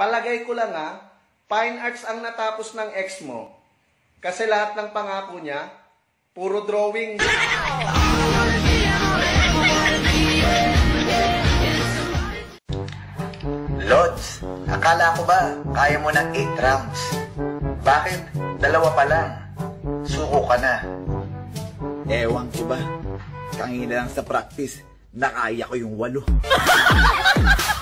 Palagay ko lang ha, fine arts ang natapos ng ex mo. Kasi lahat ng pangako niya, puro drawing. Lods, akala ko ba kaya mo ng 8 rounds? Bakit? Dalawa pa lang. Suko ka na. Ewan ko ba? Kanina lang sa practice, nakaya ko yung 8.